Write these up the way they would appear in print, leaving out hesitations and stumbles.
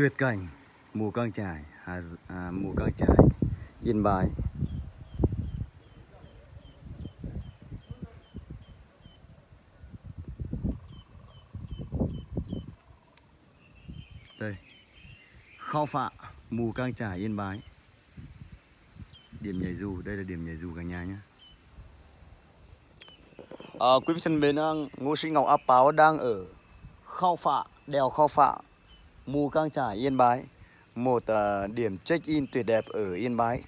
tuyệt cảnh Mù Cang Chải, Mù Cang Chải, Yên Bái. Đây, Khau Phạ, Mù Cang Chải, Yên Bái. Điểm nhảy dù, đây là điểm nhảy dù cả nhà nhé. Quý vị thân mến, Ngô Sỹ Ngọc A Páo đang ở Khau Phạ, đèo Khau Phạ, Mù Cang Chải, Yên Bái. Một điểm check-in tuyệt đẹp ở Yên Bái.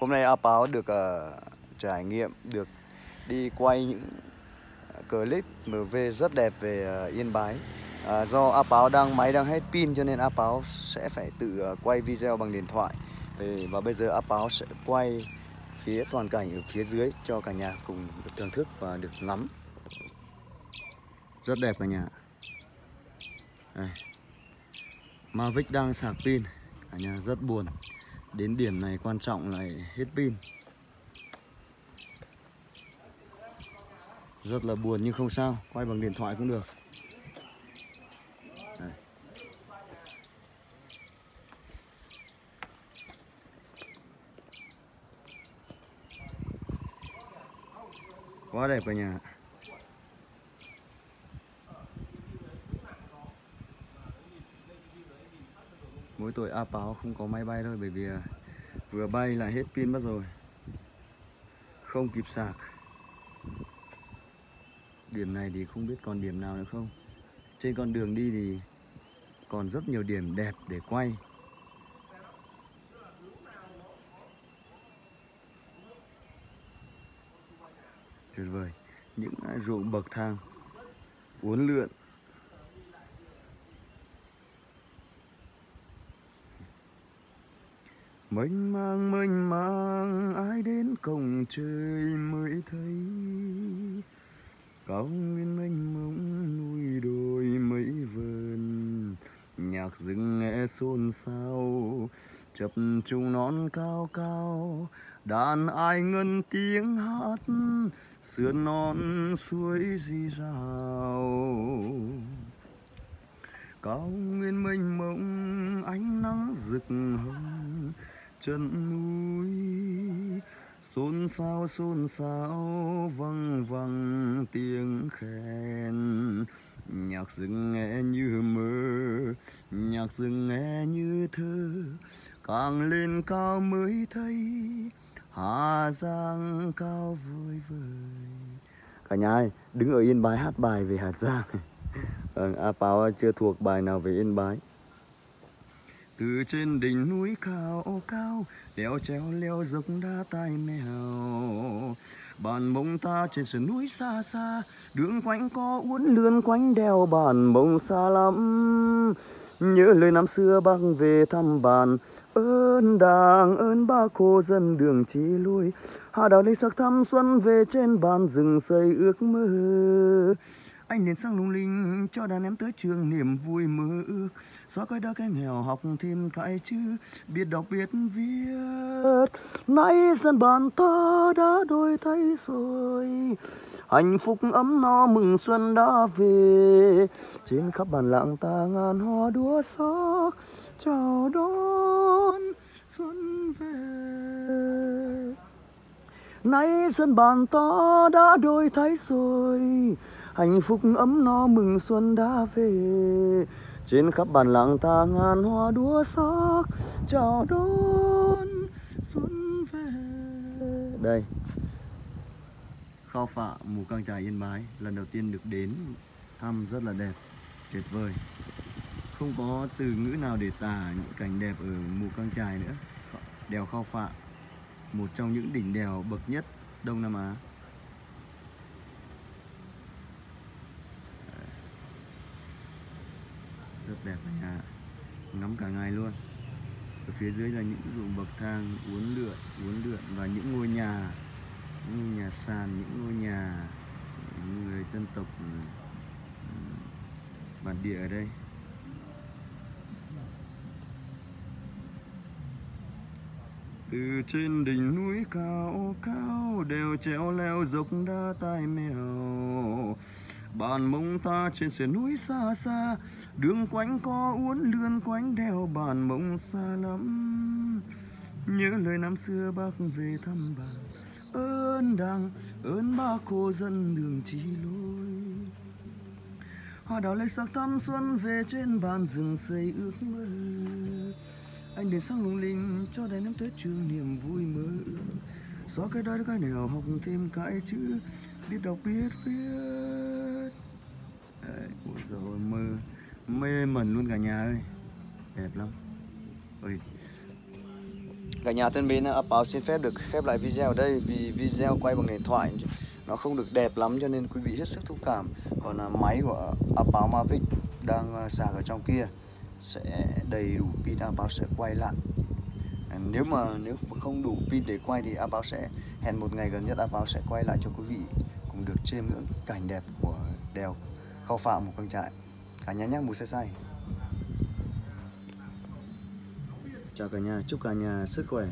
Hôm nay A Páo được trải nghiệm, được đi quay những clip MV rất đẹp về Yên Bái. Do A Páo máy đang hết pin cho nên A Páo sẽ phải tự quay video bằng điện thoại. Và bây giờ A Páo sẽ quay phía toàn cảnh ở phía dưới cho cả nhà cùng được thưởng thức và được ngắm. Rất đẹp cả nhà. Đây, Mavic đang sạc pin, cả nhà rất buồn. Đến điểm này quan trọng lại hết pin, rất là buồn nhưng không sao, quay bằng điện thoại cũng được. Đây, quá đẹp cả nhà. Mỗi tuổi A Páo không có máy bay thôi, bởi vì vừa bay là hết pin mất rồi, không kịp sạc. Điểm này thì không biết còn điểm nào nữa không. Trên con đường đi thì còn rất nhiều điểm đẹp để quay. Tuyệt vời, những ruộng bậc thang uốn lượn. Mênh mang ai đến cổng trời mới thấy, cao nguyên mênh mông núi đồi mấy vườn, nhạc rừng nghe xôn xao chập trùng non cao cao, đàn ai ngân tiếng hát sườn non suối rì rào. Cao nguyên mênh mông ánh nắng rực hồng, chân núi xôn xao văng văng tiếng khen, nhạc rừng nghe như mơ, nhạc rừng nghe như thơ, càng lên cao mới thấy Hà Giang cao vời vời. Cả nhà ơi, đứng ở Yên Bái hát bài về Hà Giang. A Páo chưa thuộc bài nào về Yên Bái. Từ trên đỉnh núi cao cao, leo treo leo dốc đá tai mèo, Bàn Mộng ta trên sườn núi xa xa, đường quanh co uốn lượn quanh đèo Bàn Mộng xa lắm. Nhớ lời năm xưa bác về thăm Bàn, ơn Đảng ơn Bác Hồ dân đường chỉ lui, Hà Đào lên sắc thăm xuân về trên Bàn rừng xây ước mơ. Anh liền sang lung linh cho đàn em tới trường niềm vui mơ ước, xóa cái đói cái nghèo học thêm cái chữ, biết đọc biết viết. Nay dân Bàn ta đã đổi thay rồi, hạnh phúc ấm no mừng xuân đã về, trên khắp bản làng ta ngàn hoa đua sắc chào đón xuân về. Nay dân Bàn ta đã đổi thay rồi, hạnh phúc ấm no mừng xuân đã về, trên khắp bản làng ta ngàn hoa đua sắc chào đón xuân về. Đây, Khao Phạ, Mù Cang Chải, Yên Bái, lần đầu tiên được đến thăm, rất là đẹp, tuyệt vời. Không có từ ngữ nào để tả những cảnh đẹp ở Mù Cang Chải nữa. Đèo Khao Phạ, một trong những đỉnh đèo bậc nhất Đông Nam Á. Rất đẹp cả nhà, ngắm cả ngày luôn. Ở phía dưới là những ruộng bậc thang uốn lượn và những ngôi nhà, sàn, những ngôi nhà người dân tộc bản địa ở đây. Từ trên đỉnh núi cao cao, đèo treo leo dốc đá tai mèo, Bàn Mông ta trên sườn núi xa xa, Đường quanh có uốn lươn quanh đèo Bàn Mộng xa lắm. Nhớ lời năm xưa bác về thăm bà, ơn Đảng, ơn ba cô dân đường chỉ lối. Hoa đào lấy sắc thăm xuân về trên bàn rừng xây ước mơ. Anh đến sáng lung linh cho đến năm Tết trường niềm vui mơ. Xóa cái đói cái nẻo học thêm cái chữ, biết đọc biết viết. Ôi dồi, mơ mê mẩn luôn cả nhà ơi, đẹp lắm. Ôi. Cả nhà thân mến, A Páo xin phép được khép lại video ở đây vì video quay bằng điện thoại nó không được đẹp lắm cho nên quý vị hết sức thông cảm. Còn là máy của A Páo Mavic đang sạc ở trong kia sẽ đầy đủ pin, A Páo sẽ quay lại. Nếu mà không đủ pin để quay thì A Páo sẽ hẹn một ngày gần nhất, A Páo sẽ quay lại cho quý vị cùng được chiêm ngưỡng cảnh đẹp của đèo Khau Phạ Mù Cang Chải. Cả nhà nhé, mùa say say. Chào cả nhà, chúc cả nhà sức khỏe.